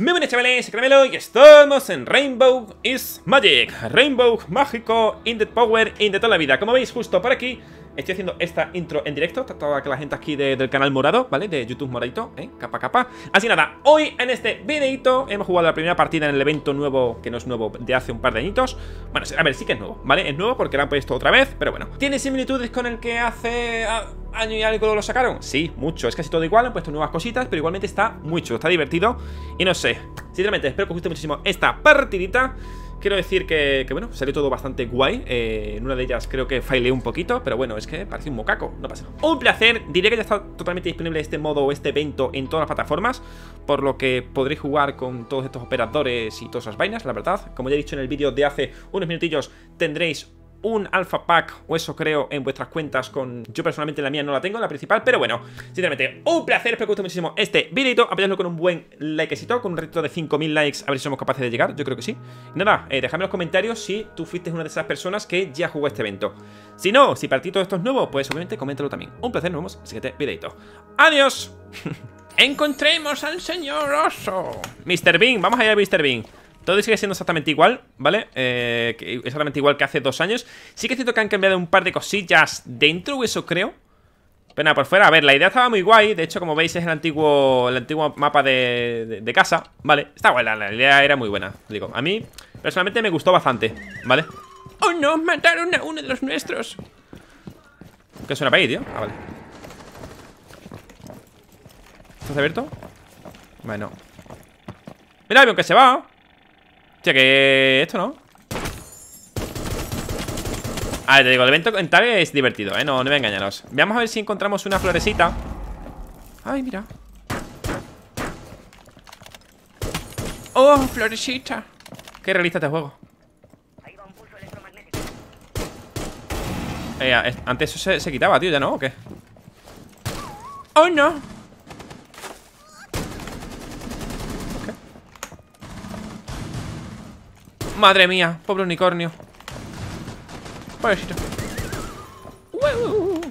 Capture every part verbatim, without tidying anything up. Muy buenas chavales, soy Caramelo y estamos en Rainbow is Magic. Rainbow mágico, in the power, in the toda la vida. Como veis justo por aquí, estoy haciendo esta intro en directo. Está toda la gente aquí de, del canal morado, ¿vale? De YouTube moradito, ¿eh? Capa capa. Así nada, hoy en este videito hemos jugado la primera partida en el evento nuevo, que no es nuevo, de hace un par de añitos. Bueno, a ver, sí que es nuevo, ¿vale? Es nuevo porque lo han puesto otra vez, pero bueno. ¿Tiene similitudes con el que hace año y algo lo sacaron? Sí, mucho. Es casi todo igual, han puesto nuevas cositas, pero igualmente está muy chulo, está divertido. Y no sé, sinceramente espero que os guste muchísimo esta partidita. Quiero decir que, que, bueno, salió todo bastante guay. eh, En una de ellas creo que failé un poquito, pero bueno, es que parece un mocaco, no pasa nada. Un placer, diré que ya está totalmente disponible este modo o este evento en todas las plataformas, por lo que podréis jugar con todos estos operadores y todas esas vainas, la verdad. Como ya he dicho en el vídeo de hace unos minutillos, tendréis un alpha pack, o eso creo, en vuestras cuentas con... Yo personalmente la mía no la tengo, la principal, pero bueno, sinceramente, un placer. Espero que os guste muchísimo este videito, apoyadlo con un buen likecito, con un reto de cinco mil likes, a ver si somos capaces de llegar, yo creo que sí. Nada, eh, dejadme en los comentarios si tú fuiste una de esas personas que ya jugó este evento. Si no, si para ti todo esto es nuevo, pues obviamente coméntalo también. Un placer, nos vemos en el siguiente videito. ¡Adiós! ¡Encontremos al señor oso! mister Bean, vamos allá, mister Bean. Todo sigue siendo exactamente igual, ¿vale? Eh, exactamente igual que hace dos años. Sí que es cierto que han cambiado un par de cosillas dentro, o eso creo. Pero nada, por fuera, a ver, la idea estaba muy guay. De hecho, como veis, es el antiguo, el antiguo mapa de, de, de casa, ¿vale? Está guay, la, la idea era muy buena. Digo, a mí, personalmente, me gustó bastante, ¿vale? ¡Oh, no! ¡Mataron a uno de los nuestros! ¿Qué suena para ahí, tío? Ah, vale. ¿Estás abierto? Bueno. Mira, el avión que se va. Hostia, que esto no. A ver, te digo, el evento en tal es divertido, ¿eh? No, no me engañaros. Veamos a ver si encontramos una florecita. Ay, mira. Oh, florecita. Qué realista este juego. Eh, antes eso se, se quitaba, tío, ¿ya no? ¿O qué? Oh, no. Madre mía, pobre unicornio. Pobrecito. ¡Wow!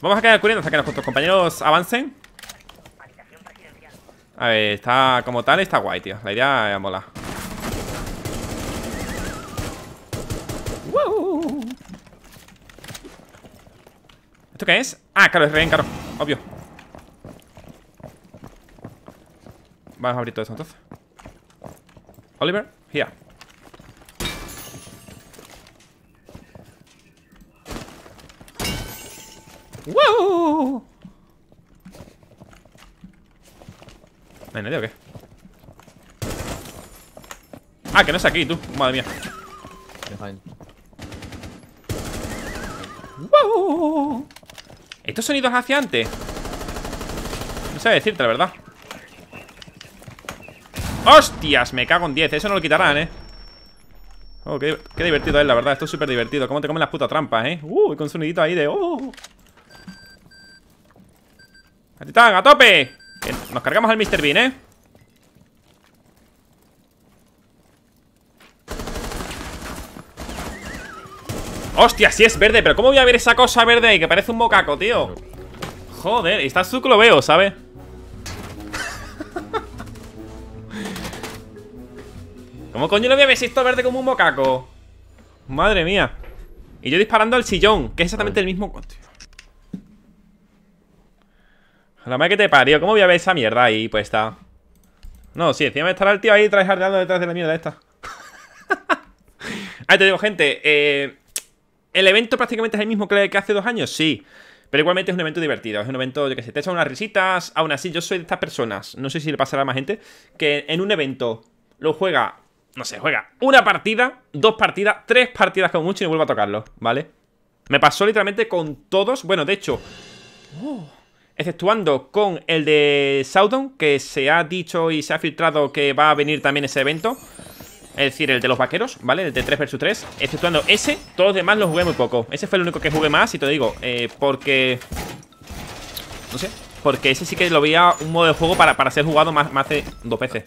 Vamos a quedar corriendo hasta que nuestros compañeros avancen. A ver, está como tal, está guay, tío. La idea mola. ¡Wow! ¿Esto qué es? Ah, claro, es re bien caro, obvio. Vamos a abrir todo esto entonces. Oliver, here. ¡Wow! ¿No hay nadie o qué? Ah, que no es aquí, tú. Madre mía. ¡Wow! Estos sonidos hacia antes. No sé decirte la verdad. ¡Hostias! Me cago en diez. Eso no lo quitarán, ¿eh? Oh, qué, qué divertido es, la verdad. Esto es súper divertido. Cómo te comen las putas trampas, ¿eh? Uh, con sonidito ahí de... ¡Oh! ¡Atitán, a tope! Bien, nos cargamos al mister Bean, ¿eh? ¡Hostias! Sí es verde. Pero ¿cómo voy a ver esa cosa verde ahí? Que parece un mocaco, tío. Joder. Está azul que lo veo, ¿sabes? ¿Cómo coño lo voy a ver si esto verde como un mocaco? Madre mía. Y yo disparando al sillón, que es exactamente el mismo. La madre que te parió, ¿cómo voy a ver esa mierda ahí? Pues está. No, sí, encima estará el tío ahí traijardeando detrás de la mierda esta. Ahí te digo, gente, eh, ¿el evento prácticamente es el mismo que hace dos años? Sí. Pero igualmente es un evento divertido, es un evento, yo que sé, te echan unas risitas. Aún así, yo soy de estas personas, no sé si le pasará a más gente, que en un evento lo juega... No sé, juega una partida, dos partidas, tres partidas como mucho y no vuelvo a tocarlo, ¿vale? Me pasó literalmente con todos. Bueno, de hecho, oh, exceptuando con el de Soudon, que se ha dicho y se ha filtrado que va a venir también ese evento. Es decir, el de los vaqueros, ¿vale? El de tres versus tres. Exceptuando ese, todos los demás los jugué muy poco. Ese fue el único que jugué más y te lo digo, eh, porque... No sé, porque ese sí que lo veía un modo de juego para, para ser jugado más, más de dos veces.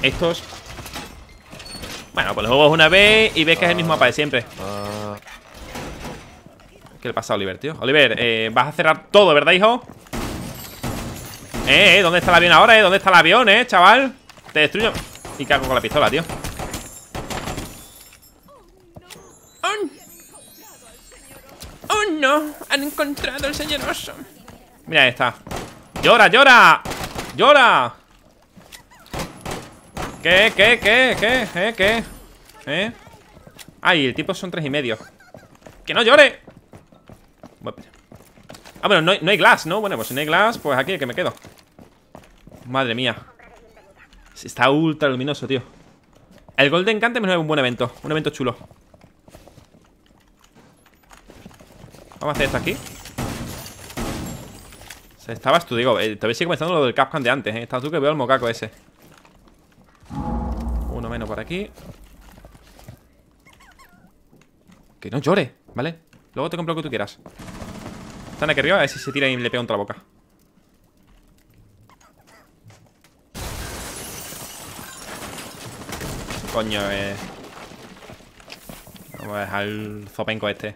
Estos... Bueno, pues lo juegas una vez y ves que es el mismo mapa de siempre. ¿Qué le pasa a Oliver, tío? Oliver, eh, vas a cerrar todo, ¿verdad, hijo? Eh, eh, ¿dónde está el avión ahora, eh? ¿Dónde está el avión, eh, chaval? Te destruyo. Y cago con la pistola, tío. Oh no, han encontrado al señor oso. Mira, ahí está. Llora, llora, llora. ¿Qué, qué, qué, qué, eh, qué? ¿Eh? Ay, el tipo son tres y medio. ¡Que no llore! Bueno, ah, bueno, no hay, no hay glass, ¿no? Bueno, pues si no hay glass, pues aquí que me quedo. Madre mía. Está ultra luminoso, tío. El Golden Cante me da un buen evento. Un evento chulo. Vamos a hacer esto aquí. Se estabas tú, digo, eh, todavía sigue comenzando lo del Kapkan de antes, ¿eh? Estabas tú que veo el mocaco ese. Uno menos por aquí. Que no llore, ¿vale? Luego te compro lo que tú quieras. Están aquí arriba, a ver si se tira y le pega contra la boca. Coño, eh. Vamos a dejar el zopenco este.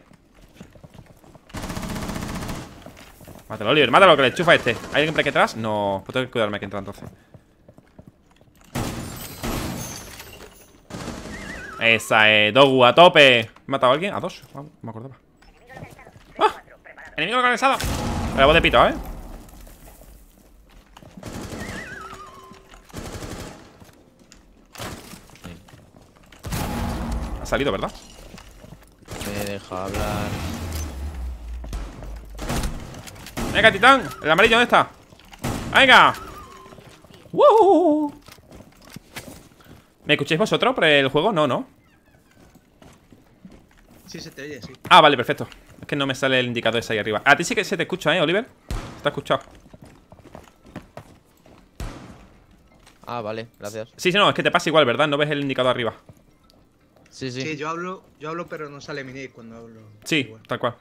Mátalo, Oliver, mátalo, que le enchufa este. ¿Hay alguien por aquí atrás? No, pues tengo que cuidarme que entra entonces. Esa es, Dogu, a tope. ¿He matado a alguien? ¿A dos? No me acordaba. ¡Ah! ¡Enemigo localizado! La voz de pito, ¿eh? Ha salido, ¿verdad? Me deja hablar. Venga, titán. El amarillo, ¿dónde está? Venga. ¡Woo! ¿Me escucháis vosotros por el juego? No, no. Sí, se te oye, sí. Ah, vale, perfecto. Es que no me sale el indicador ese ahí arriba. A ti sí que se te escucha, ¿eh, Oliver? Se te ha escuchado. Ah, vale, gracias. Sí, sí, no, es que te pasa igual, ¿verdad? No ves el indicador arriba. Sí, sí. Sí, yo hablo, yo hablo pero no sale mi nick cuando hablo. Sí, igual. Tal cual.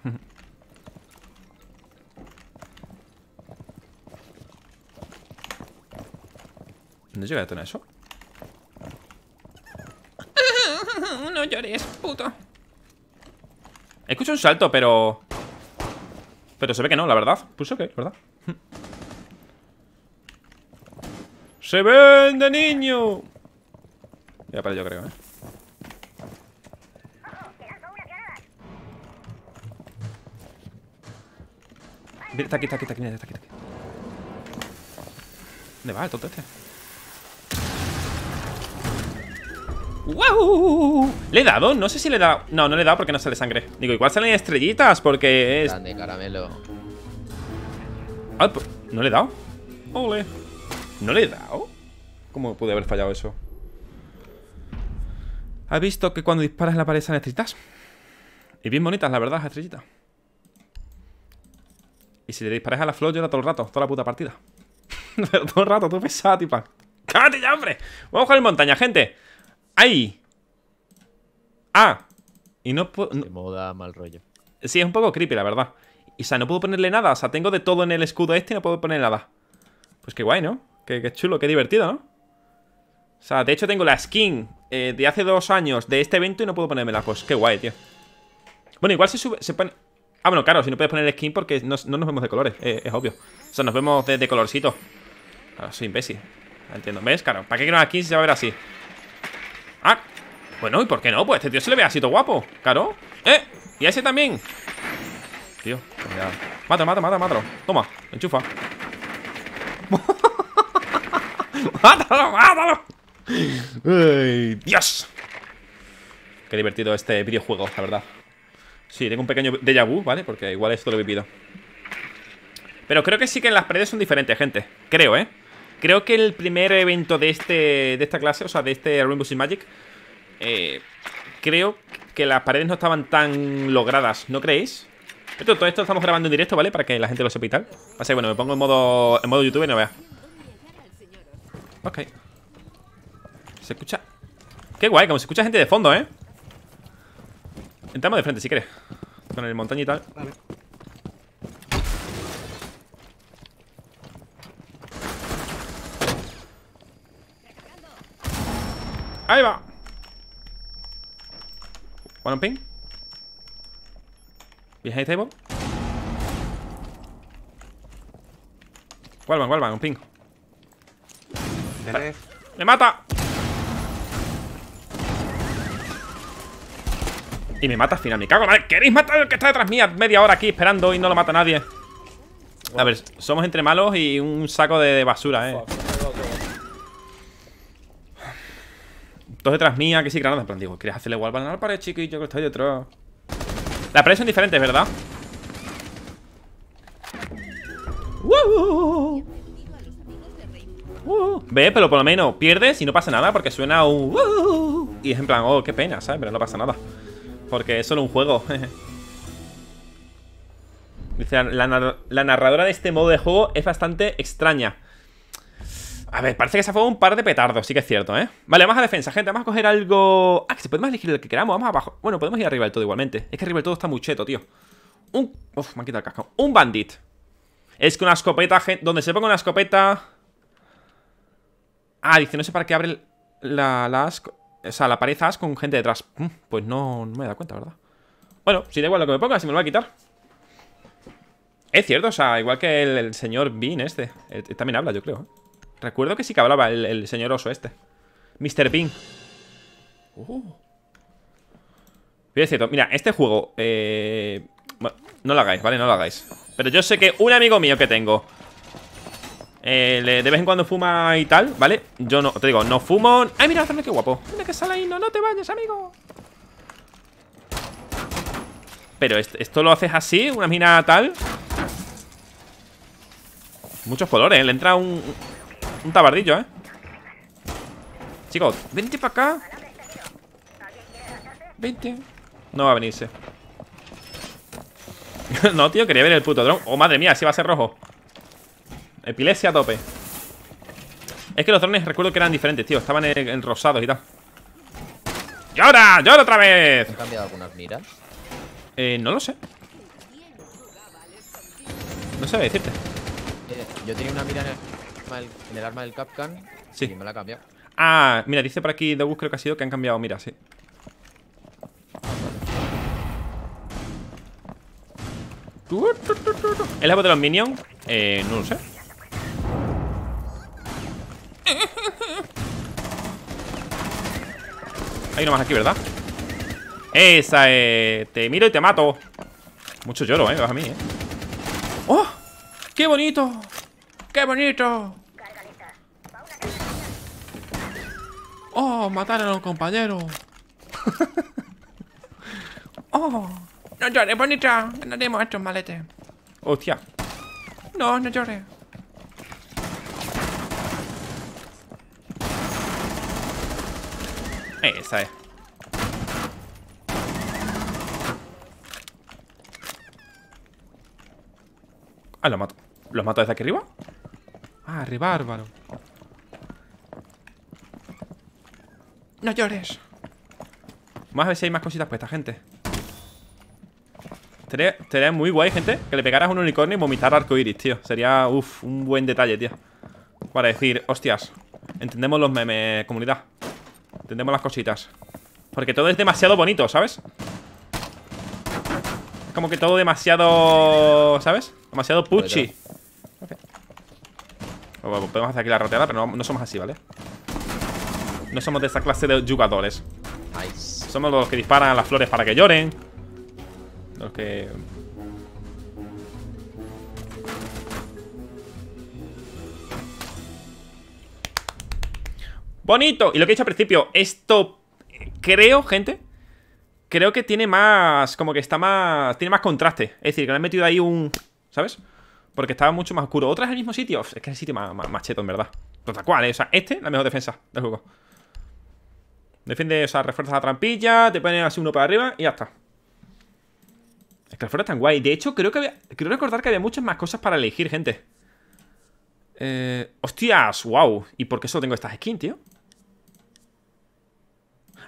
¿No llega a tener eso? No llores, puto. Escucho un salto, pero... Pero se ve que no, la verdad. Puso que, ¿verdad? ¡Se ven de niño! Ya para yo creo, ¿eh? Está aquí, está aquí, está aquí, está aquí, está aquí. ¿Dónde va el tonto este? ¡Wow! ¿Le he dado? No sé si le he dado. No, no le he dado porque no sale sangre. Digo, igual salen estrellitas porque es... Grande, Caramelo. Ah, ¿no le he dado? Ole. ¿No le he dado? ¿Cómo pude haber fallado eso? ¿Has visto que cuando disparas en la pared salen estrellitas? Y bien bonitas, la verdad, estrellitas. Y si le disparas a la flor llora todo el rato, toda la puta partida. Todo el rato, tú pesada, tipa. ¡Cállate ya, hombre! Vamos a jugar en montaña, gente. ¡Ay! ¡Ah! Y no puedo... No. De moda, mal rollo. Sí, es un poco creepy, la verdad. Y, o sea, no puedo ponerle nada. O sea, tengo de todo en el escudo este y no puedo poner nada. Pues qué guay, ¿no? Qué, qué chulo, qué divertido, ¿no? O sea, de hecho tengo la skin eh, de hace dos años de este evento y no puedo ponérmela. Pues qué guay, tío. Bueno, igual se sube... Se pone... Ah, bueno, claro, si no puedes poner el skin porque no, no nos vemos de colores. Eh, es obvio. O sea, nos vemos de, de colorcito. Claro, soy imbécil. Entiendo. ¿Ves? Claro, ¿para qué quiero una skin si se va a ver así? Ah, bueno, ¿y por qué no? Pues este tío se le ve así todo guapo, claro. ¡Eh! Y a ese también. Tío, cuidado. Mátalo, mátalo, mátalo, mátalo. Toma, enchufa. ¡Mátalo, mátalo! ¡Ay, Dios! Qué divertido este videojuego, la verdad. Sí, tengo un pequeño déjà vu, ¿vale? Porque igual esto lo he vivido. Pero creo que sí que las paredes son diferentes, gente. Creo, ¿eh? Creo que el primer evento de este de esta clase, o sea, de este Rainbow is Magic, eh, creo que las paredes no estaban tan logradas, ¿no creéis? Esto, todo esto lo estamos grabando en directo, ¿vale? Para que la gente lo sepa y tal. O sea, bueno, me pongo en modo en modo YouTube y no vea. Ok. Se escucha... Qué guay, como se escucha gente de fondo, ¿eh? Entramos de frente, si quieres. Con el montaño y tal. Vale. Ahí va. One on ping. Behind table. Vuelvan, vuelvan, un ping. De left. ¡Me mata! Y me mata al final, me cago en la... ¿Queréis matar al que está detrás mía? Media hora aquí esperando y no lo mata nadie. A ver, somos entre malos y un saco de basura, eh. Dos detrás mía, que sí, granadas. En plan, digo, ¿quieres hacerle wallbang a la pared, chiquillo, que estoy detrás? Las paredes son diferentes, ¿verdad? ¡Woo! Uh, ve, pero por lo menos pierdes y no pasa nada porque suena un uh, y es en plan, oh, qué pena, ¿sabes? Pero no pasa nada porque es solo un juego. Dice, la, nar la narradora de este modo de juego es bastante extraña. A ver, parece que se ha jugado un par de petardos, sí que es cierto, ¿eh? Vale, vamos a defensa, gente, vamos a coger algo... Ah, que si podemos elegir el que queramos, vamos abajo. Bueno, podemos ir arriba del todo igualmente. Es que arriba del todo está muy cheto, tío. Un... Uf, me han quitado el casco. Un bandit. Es que una escopeta, gente... Donde se ponga una escopeta... Ah, dice, no sé para qué abre la, la asco. O sea, la pared asco con gente detrás. Pues no, no me he dado cuenta, ¿verdad? Bueno, si da igual lo que me ponga, si me lo va a quitar. Es cierto, o sea, igual que el, el señor Bean este. Él también habla, yo creo. Recuerdo que sí que hablaba el, el señor oso este. mister Bean. Oh. Es cierto, mira, este juego... Eh... Bueno, no lo hagáis, ¿vale? No lo hagáis. Pero yo sé que un amigo mío que tengo... Eh, de vez en cuando fuma y tal, ¿vale? Yo no, te digo, no fumo. ¡Ay, mira, qué guapo! Mira que sale ahí, no, no te vayas, amigo. Pero esto, esto lo haces así, una mina tal. Muchos colores, ¿eh? Le entra un, un tabardillo, ¿eh? Chicos, vente para acá. Vente. No va a venirse. No, tío, quería ver el puto dron. Oh, madre mía, así va a ser rojo. Epilepsia a tope. Es que los drones recuerdo que eran diferentes, tío. Estaban en, en rosados y tal. ¡Llora! ¡Llora otra vez! ¿Han cambiado algunas miras? Eh, no lo sé. No sé decirte. Eh, yo tenía una mira en el, en el arma del Kapkan. Sí. Y me la ha cambiado. Ah, mira, dice por aquí Dogus, creo que ha sido que han cambiado mira, sí. ¿Es la voz de los minions? Eh, no lo sé. Hay uno más aquí, ¿verdad? Esa, eh. Te miro y te mato. Mucho lloro, eh. Vas a mí, eh. ¡Oh! ¡Qué bonito! ¡Qué bonito! ¡Oh! Mataron a los compañeros. ¡Oh! No llores, bonita. Ganaremos estos maletes. Hostia. No, no llores. Esa es. Ah, los mato. ¿Los mato desde aquí arriba? Ah, arriba, bárbaro. No llores. Vamos a ver si hay más cositas puestas, gente. Sería, sería muy guay, gente, que le pegaras a un unicornio y vomitar arcoiris, tío. Sería, uff, un buen detalle, tío. Para decir, hostias, entendemos los memes, comunidad. Entendemos las cositas. Porque todo es demasiado bonito, ¿sabes? Es como que todo demasiado, ¿sabes? Demasiado puchi. Okay. Bueno, podemos hacer aquí la roteada, pero no, no somos así, ¿vale? No somos de esta clase de jugadores. Nice. Somos los que disparan las flores para que lloren. Los que... Bonito. Y lo que he dicho al principio, esto creo, gente, creo que tiene más, como que está más, tiene más contraste. Es decir, que le han metido ahí un, ¿sabes? Porque estaba mucho más oscuro. ¿Otra es el mismo sitio? Es que es el sitio más, más, más cheto, en verdad. Total cual, ¿eh? O sea, este, la mejor defensa del juego. Defiende, o sea, refuerza la trampilla, te ponen así uno para arriba y ya está. Es que las flores están guay. De hecho, creo que había... Quiero recordar que había muchas más cosas para elegir, gente. Eh... ¡Hostias! ¡Wow! ¿Y por qué solo tengo estas skins, tío?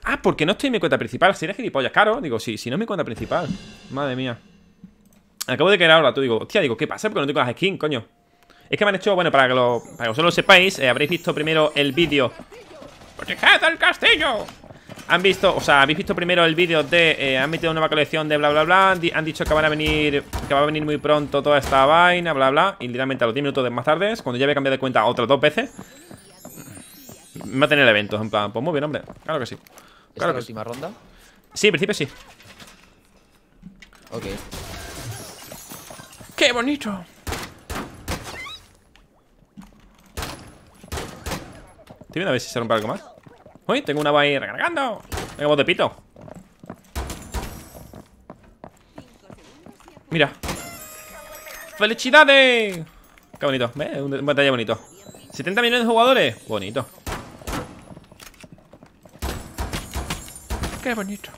Ah, porque no estoy en mi cuenta principal. Si eres gilipollas, caro. Digo, sí, si no es mi cuenta principal. Madre mía. Acabo de caer ahora, tú. Digo, hostia, digo, ¿qué pasa? Porque no tengo las skins, coño. Es que me han hecho... Bueno, para que, lo, para que vosotros lo sepáis, eh, habréis visto primero el vídeo... ¡Protejad al castillo! Han visto, o sea, habéis visto primero el vídeo de eh, han metido una nueva colección de bla bla bla. Han dicho que van a venir, que va a venir muy pronto toda esta vaina, bla bla. Y literalmente a los diez minutos de más tarde, cuando ya había cambiado de cuenta otras dos veces, va a tener eventos, en plan, pues muy bien, hombre. Claro que sí. Claro. ¿Esta la última ronda? Sí, en principio sí. Ok. ¡Qué bonito! Estoy viendo a ver si se rompe algo más. ¡Uy! Tengo una ahí recargando. Tengo voz de pito. Mira. ¡Felicidades! Qué bonito. ¿Ves? Un batalla bonito. setenta millones de jugadores. Bonito. Qué bonito.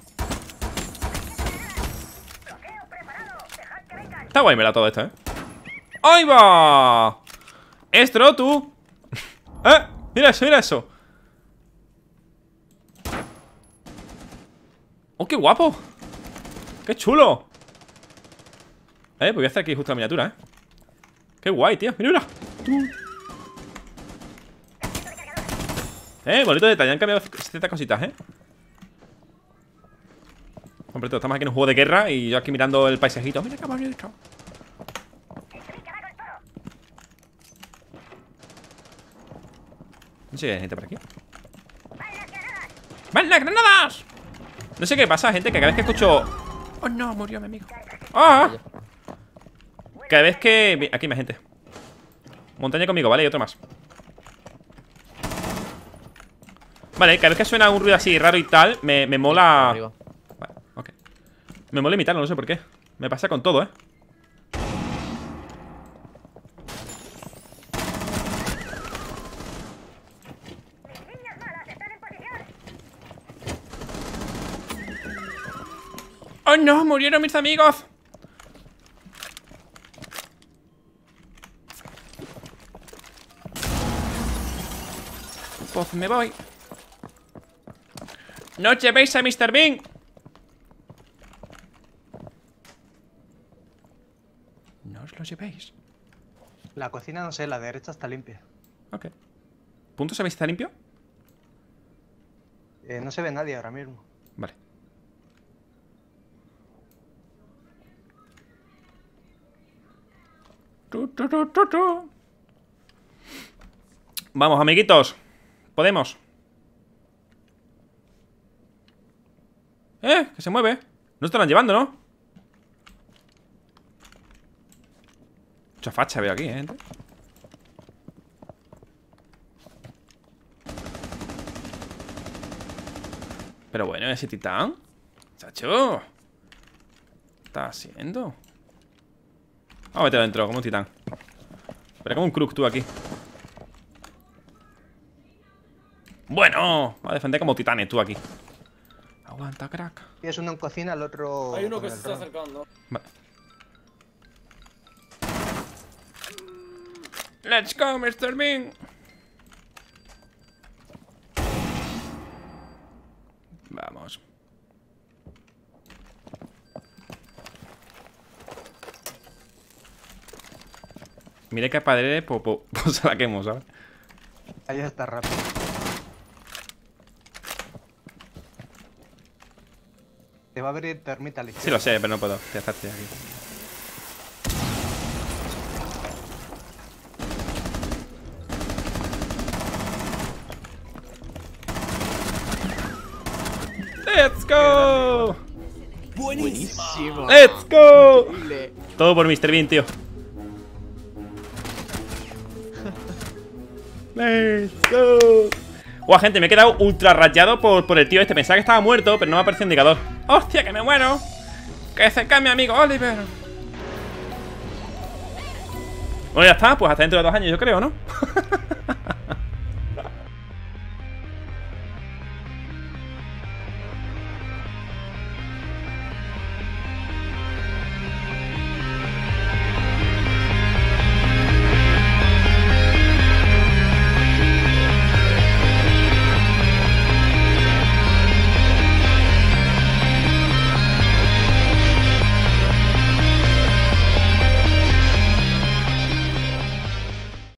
Está guay, mira todo esto, ¿eh? ¡Ahí va! ¡Estro, tú! ¡Eh! Mira eso, mira eso. ¡Oh, qué guapo! ¡Qué chulo! Eh, pues voy a hacer aquí justo la miniatura, ¿eh? ¡Qué guay, tío! ¡Mira, mira! ¡Tú! Eh, bonito detalle. Han cambiado ciertas cositas, ¿eh? Hombre, estamos aquí en un juego de guerra y yo aquí mirando el paisajito. ¡Mira qué bonito! No sé qué hay gente por aquí. ¡Van las granadas! No sé qué pasa, gente, que cada vez que escucho... ¡Oh, no! Murió mi amigo. ¡Ah! Cada vez que... Aquí hay más gente. Montaña conmigo, ¿vale? Y otro más. Vale, cada vez que suena un ruido así raro y tal, me, me mola... Vale, ok. Me mola imitarlo, no sé por qué. Me pasa con todo, ¿eh? ¡Oh, no! ¡Murieron mis amigos! Pues me voy. ¡No llevéis a mister Bean! No os lo llevéis. La cocina, no sé, la derecha está limpia. Ok. ¿Punto sabéis si está limpio? Eh, no se ve nadie ahora mismo. Vale. Tu, tu, tu, tu, tu. Vamos, amiguitos. Podemos. Eh, que se mueve. No estarán llevando, ¿no? Mucha facha veo aquí, ¿eh? Pero bueno, ese titán, chacho, ¿qué está haciendo? Vamos a meterlo dentro, como un titán. Pero como un crook tú aquí. Bueno, va a defender como titanes tú aquí. Aguanta, crack. Tienes uno en cocina, el otro... Hay uno que se está acercando. Vale. Let's go, mister Bean. Vamos. Mire que padre, pues se la quemo, ¿sabes? Ahí está rápido. Te va a abrir termita ligera. Sí lo sé, pero no puedo. Te aquí. ¡Let's go! ¡Buenísimo! ¡Let's go! Increíble. Todo por mister Bean, tío. Let's go. Guau, gente, me he quedado ultra rayado por, por el tío este. Pensaba que estaba muerto, pero no me aparece indicador. ¡Hostia, que me muero! ¡Que se cae mi amigo Oliver! Bueno, ya está, pues hasta dentro de dos años, yo creo, ¿no?